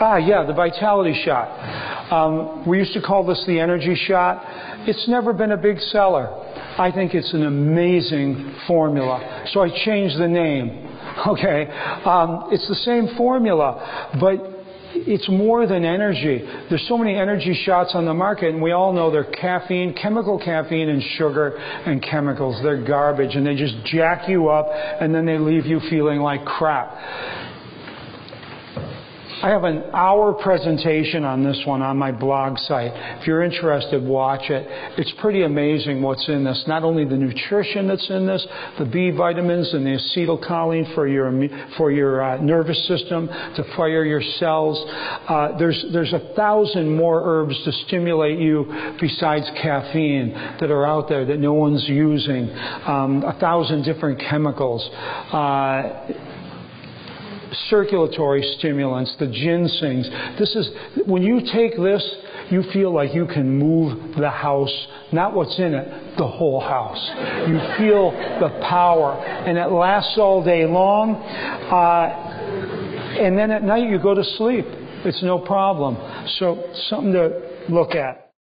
Yeah, the Vitality Shot. We used to call this the Energy Shot. It's never been a big seller. I think it's an amazing formula. So I changed the name. Okay, it's the same formula, but it's more than energy. There's so many energy shots on the market, and we all know they're caffeine, chemical caffeine, and sugar and chemicals. They're garbage, and they just jack you up, and then they leave you feeling like crap. I have an hour presentation on this one on my blog site. If you're interested, watch it. It's pretty amazing what's in this. Not only the nutrition that's in this, the B vitamins and the acetylcholine for your nervous system to fire your cells. There's 1,000 more herbs to stimulate you besides caffeine that are out there that no one's using. 1,000 different chemicals. Circulatory stimulants, the ginsengs. This is, when you take this, you feel like you can move the house, not what's in it, the whole house. You feel the power, and it lasts all day long. And then at night you go to sleep. It's no problem. So something to look at.